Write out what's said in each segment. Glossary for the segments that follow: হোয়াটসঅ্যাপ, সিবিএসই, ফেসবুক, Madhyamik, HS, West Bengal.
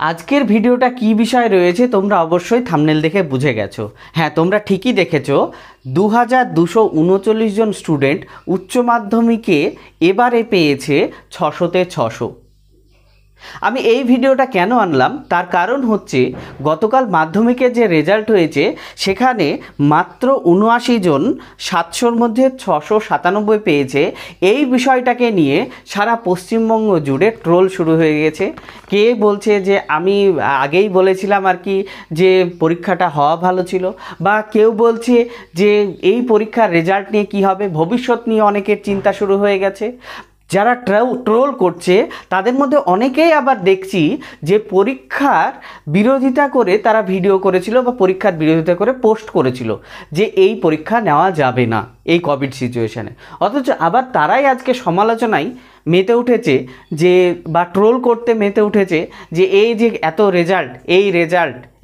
आजकेर भिडियोटा कि विषय रयेछे तोमरा अवश्य थामनेल देखे बुझे गेছো। हाँ तोमरा ঠিকই দেখেছো 2239 जन स्टूडेंट उच्च माध्यमिके एबारे पेয়েছে 600-তে 600। आमी एई भिडियोटा केन आनलाम तार कारण हच्छे गतकाल माध्यमिके जे रेजाल्ट हयेছে सेखाने मात्र 79 जन 700 मध्ये 697 पेয়েছে। एई विषयटाके निये सारा पश्चिमबंग जुड़े ट्रोल शुरू हये गेছে। के बोलছে जे आमी আগেই বলেছিলাম আর কি যে পরীক্ষাটা হওয়া ভালো ছিল, বা কেউ বলছে যে এই পরীক্ষার রেজাল্ট নিয়ে কি হবে, ভবিষ্যৎ নিয়ে অনেকের চিন্তা শুরু হয়ে গেছে। যারা ট্রোল করছে তাদের মধ্যে অনেকেই আবার দেখছি যে পরীক্ষার বিরোধিতা করে তারা ভিডিও করেছিল বা পরীক্ষার বিরোধিতা করে পোস্ট করেছিল যে এই পরীক্ষা নেওয়া যাবে না এই কোভিড সিচুয়েশনে। অথচ আবার তারাই আজকে সমালোচনায় মেতে উঠেছে যে বা ট্রোল করতে মেতে উঠেছে যে এই যে এত রেজাল্ট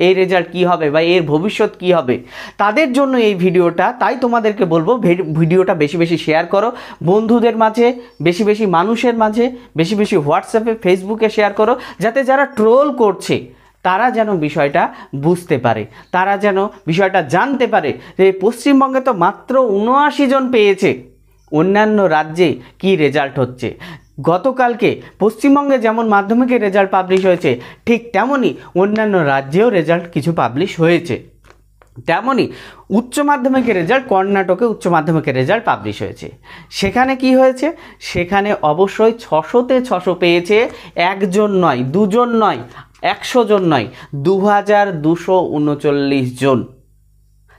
এই রেজাল্ট কি হবে বা এর ভবিষ্যৎ কি হবে, তাদের জন্য এই ভিডিওটা। তাই তোমাদেরকে বলবো ভিডিওটা বেশি বেশি শেয়ার করো বন্ধুদের মাঝে, বেশি বেশি মানুষের মাঝে, বেশি বেশি হোয়াটসঅ্যাপে ফেসবুকে শেয়ার করো, যাতে যারা ট্রোল করছে তারা যেন বিষয়টা বুঝতে পারে, তারা যেন বিষয়টা জানতে পারে যে পশ্চিমবঙ্গে তো মাত্র 79 জন পেয়েছে, অন্যান্য রাজ্যে কি রেজাল্ট হচ্ছে। গতকালকে পশ্চিমবঙ্গে যেমন মাধ্যমিকের রেজাল্ট পাবলিশ হয়েছে, ঠিক তেমনই অন্যান্য রাজ্যেও রেজাল্ট কিছু পাবলিশ হয়েছে। তেমনই উচ্চ মাধ্যমিকের রেজাল্ট কর্ণাটকে উচ্চ মাধ্যমিকের রেজাল্ট পাবলিশ হয়েছে। সেখানে কি হয়েছে, সেখানে অবশ্যই 600-তে 600 পেয়েছে একজন নয়, দুজন নয়, 100 জন নয়, 2239 জন।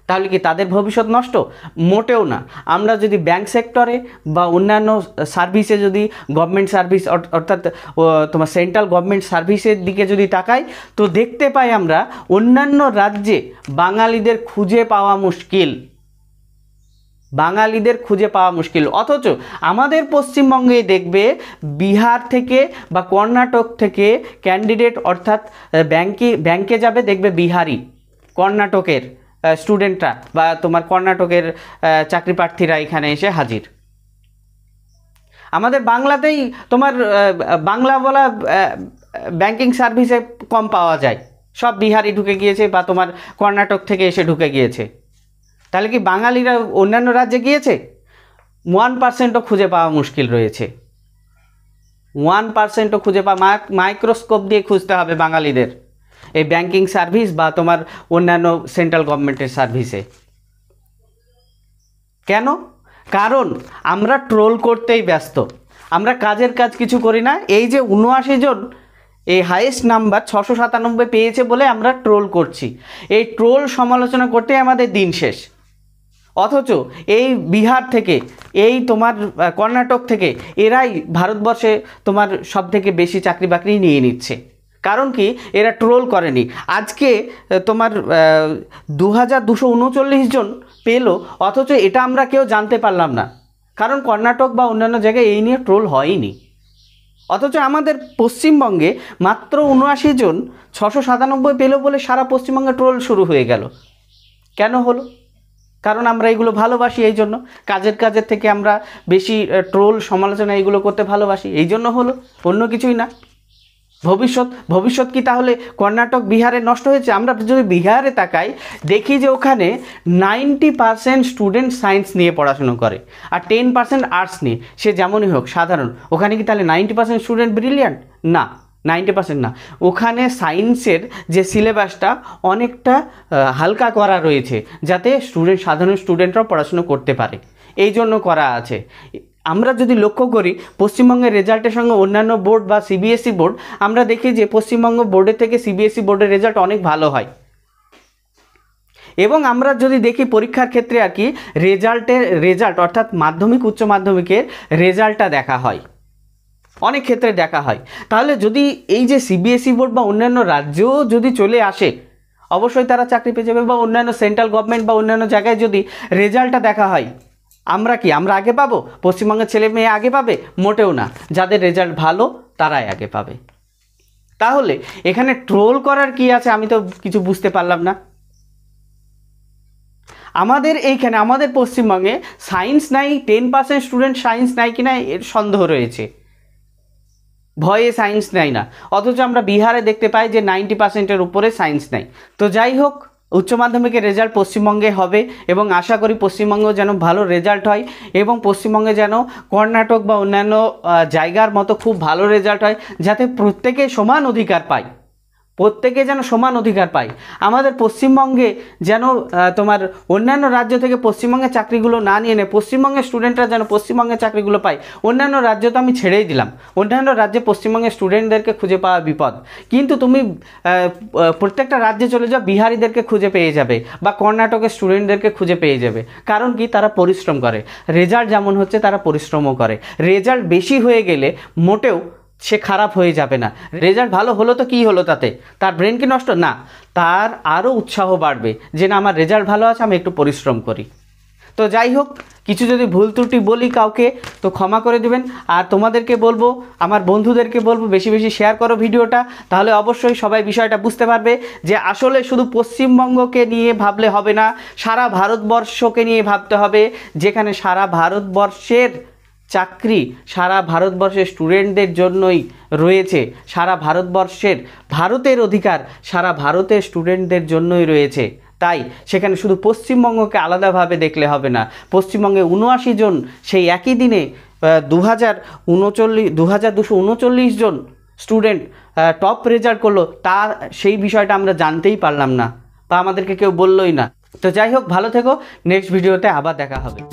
তাহলে কি তাদের ভবিষ্যৎ নষ্ট? মোটেও না। আমরা যদি ব্যাংক সেক্টরে বা অন্যান্য সার্ভিসে, যদি গভর্নমেন্ট সার্ভিস অর্থাৎ তোমার সেন্ট্রাল গভর্নমেন্ট সার্ভিসের দিকে যদি তাকাই, তো দেখতে পাই আমরা অন্যান্য রাজ্যে বাঙালিদের খুঁজে পাওয়া মুশকিল, অথচ আমাদের পশ্চিমবঙ্গেই দেখবে বিহার থেকে বা কর্ণাটক থেকে ক্যান্ডিডেট, অর্থাৎ ব্যাংকে যাবে দেখবে বিহারি, কর্ণাটকের স্টুডেন্টরা বা তোমার কর্ণাটকের চাকরি প্রার্থীরা এখানে এসে হাজির। আমাদের বাংলাতেই তোমার বাংলা বলা ব্যাংকিং সার্ভিসে কম পাওয়া যায়, সব বিহারি ঢুকে গিয়েছে বা তোমার কর্ণাটক থেকে এসে ঢুকে গিয়েছে। তাহলে কি বাঙালিরা অন্যান্য রাজ্যে গিয়েছে? 1%ও খুঁজে পাওয়া মুশকিল রয়েছে, 1%ও খুঁজে পাওয়া, মাইক্রোস্কোপ দিয়ে খুঁজতে হবে বাঙালিদের এই ব্যাংকিং সার্ভিস বা তোমার অন্যান্য সেন্ট্রাল গভর্নমেন্টের সার্ভিসে। কেন? কারণ আমরা ট্রোল করতেই ব্যস্ত, আমরা কাজের কাজ কিছু করি না। এই যে 79 জন এই হাইয়েস্ট নাম্বার 697 পেয়েছে বলে আমরা ট্রোল করছি, এই ট্রোল সমালোচনা করতেই আমাদের দিন শেষ। অথচ এই বিহার থেকে, এই তোমার কর্ণাটক থেকে এরাই ভারতবর্ষে তোমার সবথেকে বেশি চাকরি বাকরি নিয়ে নিচ্ছে। কারণ কি? এরা ট্রোল করেনি। আজকে তোমার 2239 জন পেল, অথচ এটা আমরা কেউ জানতে পারলাম না, কারণ কর্ণাটক বা অন্যান্য জায়গায় এই নিয়ে ট্রোল হয়নি। অথচ আমাদের পশ্চিমবঙ্গে মাত্র 79 জন 697 পেল বলে সারা পশ্চিমবঙ্গে ট্রোল শুরু হয়ে গেল। কেন হলো? কারণ আমরা এগুলো ভালোবাসি, এই জন্য কাজের থেকে আমরা বেশি ট্রোল সমালোচনা এগুলো করতে ভালোবাসি, এই জন্য হলো, অন্য কিছুই না। ভবিষ্যৎ কি তাহলে কর্ণাটক বিহারে নষ্ট হয়েছে? আমরা যদি বিহারে তাকাই দেখি যে ওখানে 90% স্টুডেন্ট সায়েন্স নিয়ে পড়াশুনো করে আর 10% আর্টস নিয়ে, সে যেমনই হোক সাধারণ। ওখানে কি তাহলে 90% স্টুডেন্ট ব্রিলিয়ান্ট? না, 90% না। ওখানে সায়েন্সের যে সিলেবাসটা অনেকটা হালকা করা রয়েছে, যাতে সাধারণ স্টুডেন্টরাও পড়াশুনো করতে পারে, এই জন্য করা আছে। আমরা যদি লক্ষ্য করি পশ্চিমবঙ্গের রেজাল্টের সঙ্গে অন্যান্য বোর্ড বা সিবিএসই বোর্ড, আমরা দেখি যে পশ্চিমবঙ্গ বোর্ডের থেকে সিবিএসই বোর্ডের রেজাল্ট অনেক ভালো হয়। এবং আমরা যদি দেখি পরীক্ষার ক্ষেত্রে আর কি রেজাল্ট অর্থাৎ মাধ্যমিক উচ্চ মাধ্যমিকের রেজাল্টটা দেখা হয়, অনেক ক্ষেত্রে দেখা হয়। তাহলে যদি এই যে সিবিএসই বোর্ড বা অন্যান্য রাজ্যও যদি চলে আসে, অবশ্যই তারা চাকরি পেয়ে যাবে, বা অন্যান্য সেন্ট্রাল গভর্নমেন্ট বা অন্যান্য জায়গায় যদি রেজাল্টটা দেখা হয়, আমরা আগে পাবো? পশ্চিমবঙ্গের ছেলে মেয়ে আগে পাবে? মোটেও না। যাদের রেজাল্ট ভালো তারাই আগে পাবে। তাহলে এখানে ট্রোল করার কি আছে? আমি তো কিছু বুঝতে পারলাম না। আমাদের পশ্চিমবঙ্গে সায়েন্স নাই, 10% স্টুডেন্ট সায়েন্স নাই কিনা এর সন্দেহ রয়েছে। ভয়ে সায়েন্স নেয় না, অথচ আমরা বিহারে দেখতে পাই যে 90%-এর উপরে সায়েন্স নেয়। তো যাই হোক, उच्च माध्यमिक रेजल्ट पश्चिमबंगे होबे एवं आशा करी पश्चिमबंगे जेन भालो रेजल्ट हय एवं पश्चिमबंगे जेन कर्णाटक बा अन्यान्य जायगार मतो खूब भालो रेजल्ट हय, जाते प्रत्येके समान अधिकार पाय, प्रत्येके जेन समान अधिकार पाय। आमादेर पश्चिमबंगे जेन तोमार अन्यान्य राज्य थेके पश्चिमबंगे चाकरिगुलो ना निये नेय, पश्चिमबंगे स्टूडेंटरा जेन पश्चिमबंगे चाकरिगुलो पाय। अन्यान्य राज्य तो आमी छेड़ेई दिलाम, अन्यान्य राज्ये पश्चिमबंगे स्टूडेंटदेरके खुंजे पावा बिपद, किन्तु तुमी प्रत्येकटा राज्ये चले जाओ बिहारीदेरके खुंजे पेये जाबे बा कर्णाटकेर स्टूडेंटदेरके खुंजे पेये जाबे। कारण कि तारा परिश्रम करे, रेजाल्ट जेमन होच्छे तारा परिश्रमও करे। रेजाल्ट बेशी हये गेले मोटेও से खराब हो जाबे ना, रेजल्ट भालो हलो तो कि हलो, ताते तार ब्रेन के नष्ट ना, तार आरो उत्साह बाड़बे जे ना आमार रेजल्ट भालो आछे आमि एकटु परिश्रम करी। तो जाइ होक, किछु जोदि भूल त्रुटि बोली काउके तो क्षमा करे दिबेन। आर तोमादेरके बोलबो, आमार बन्धुदेरके बोलबो बेशी बेशी शेयर करो भिडियोटा, ताहले अवश्यई सबाई विषयटा बुझते पारबे जे आसले शुधु पश्चिमबंगके निये भाबले होबे ना, सारा भारतवर्षके निये भाबते होबे, जेखाने सारा भारतवर्षेर চাকরি সারা ভারতবর্ষের স্টুডেন্টদের জন্যই রয়েছে, সারা ভারতবর্ষের ভারতের অধিকার সারা ভারতের স্টুডেন্টদের জন্যই রয়েছে। তাই সেখানে শুধু পশ্চিমবঙ্গকে আলাদাভাবে দেখলে হবে না। পশ্চিমবঙ্গে ৭৯ জন সেই একই দিনে ২২৩৯ জন স্টুডেন্ট টপ রেজাল্ট করলো, তার সেই বিষয়টা আমরা জানতেই পারলাম না বা আমাদেরকে কেউ বললই না। তো যাই হোক, ভালো থেকো, নেক্সট ভিডিওতে আবার দেখা হবে।